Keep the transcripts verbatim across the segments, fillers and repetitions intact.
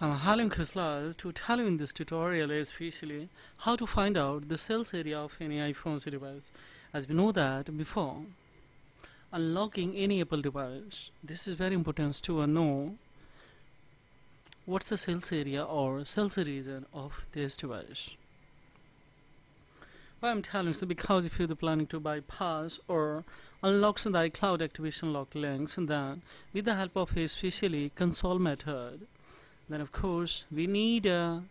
I'm Halim Khusla to tell you in this tutorial is basically how to find out the sales area of any iPhone's device. As we know that before unlocking any Apple device, this is very important to know what's the sales area or sales region of this device. Why I'm telling you so because if you're planning to bypass or unlock the iCloud activation lock links, and then with the help of especially console method, then of course we need a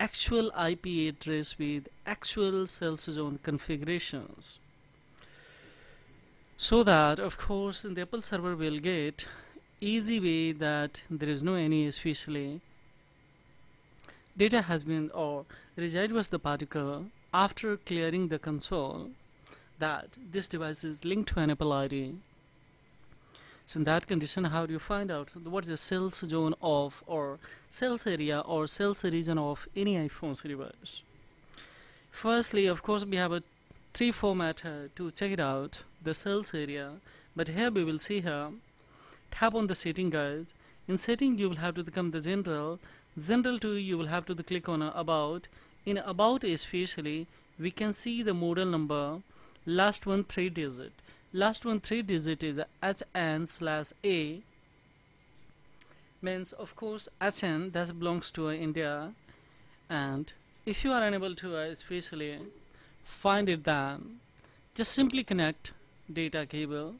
actual I P address with actual sales zone configurations, so that of course the Apple server will get easy way that there is no any especially data has been or reside was the particle after clearing the console that this device is linked to an Apple I D. So in that condition, how do you find out what's the sales zone of or sales area or sales region of any iPhone's device? Firstly, of course, we have a three format uh, to check it out the sales area. But here we will see here. Tap on the setting, guys. In setting, you will have to come the general. General to you will have to the click on uh, about. In about, especially, we can see the model number. Last one three digit. Last one three digit is H N slash A, means of course H N that belongs to uh, India, and if you are unable to uh, especially find it, then just simply connect data cable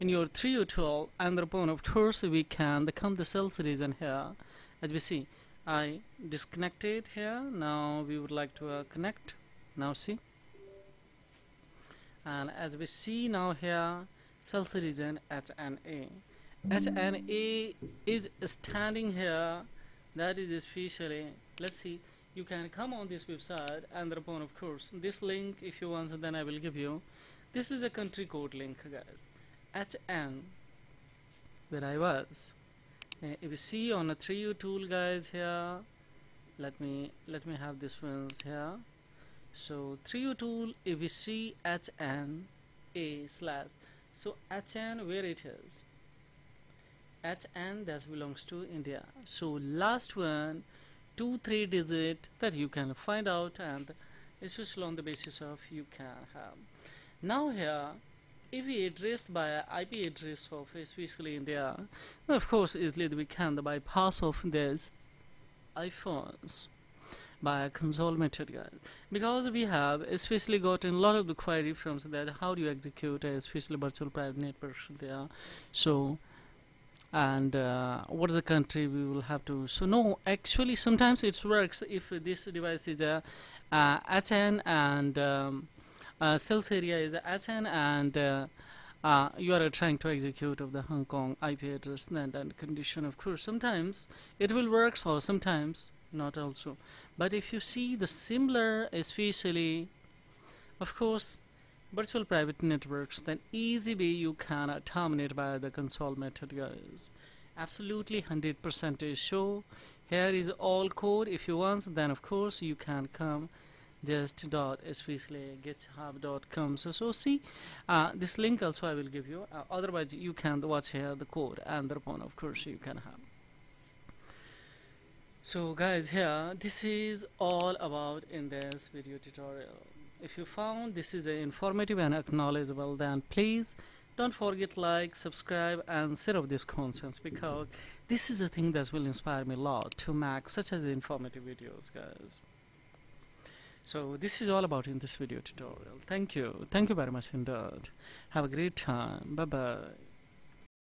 in your three U twelve, and upon of course we can become the sales region here. As we see, I disconnected here. Now we would like to uh, connect. Now see. And as we see now here, sales region H N A. H N A is standing here. That is especially. Let's see. You can come on this website and upon of course this link. If you want, then I will give you. This is a country code link, guys. H N. Where I was. Uh, if you see on a three U tool, guys here. Let me let me have this ones here. So three U tool, if we see H N A slash, so H N where it is, H N that belongs to India. So last one two three digit that you can find out, and especially on the basis of you can have. Now here, if we addressed by I P address of especially India, then of course easily we can the bypass of this iPhones by a console method, guys, because we have especially gotten a lot of the query from that how do you execute a especially virtual private network there. So and uh, what is the country we will have to. So no, actually sometimes it works if this device is a uh, H N and um, uh, sales area is H N and uh, uh, you are trying to execute of the Hong Kong I P address, then that condition of course sometimes it will work or sometimes not also. But if you see the similar especially of course virtual private networks, then easy way you can uh, terminate by the console method, guys. Absolutely one hundred percent is show. Here is all code. If you want, then of course you can come just dot especially github dot com. so so see uh, this link also I will give you, uh, otherwise you can watch here the code and thereupon of course you can have. So guys, here this is all about in this video tutorial. If you found this is a informative and acknowledgeable, then please don't forget like, subscribe and share of this content, because this is a thing that will inspire me a lot to make such as informative videos, guys. So this is all about in this video tutorial. Thank you. Thank you very much indeed. Have a great time. Bye bye.